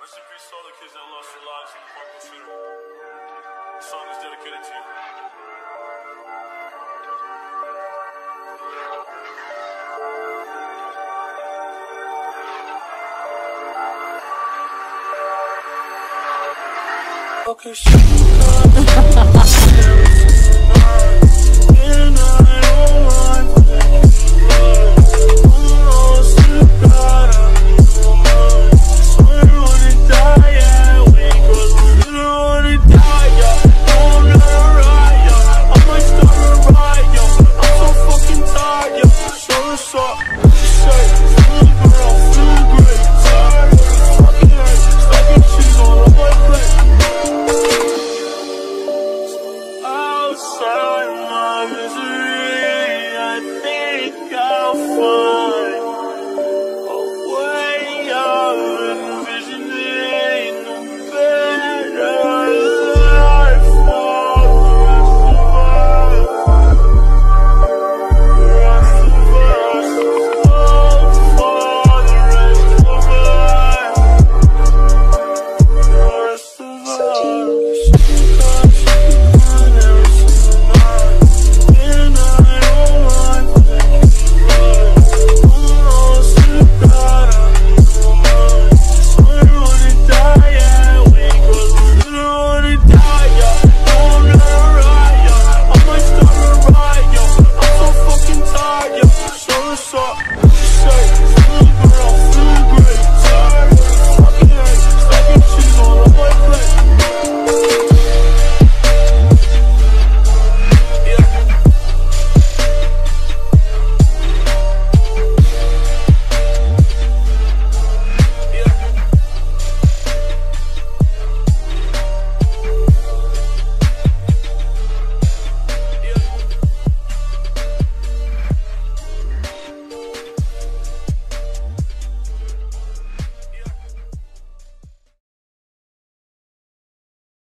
Rest in peace to all the kids that lost their lives in the Parkland shooting. The song is dedicated to you. Okay, shit. What's up?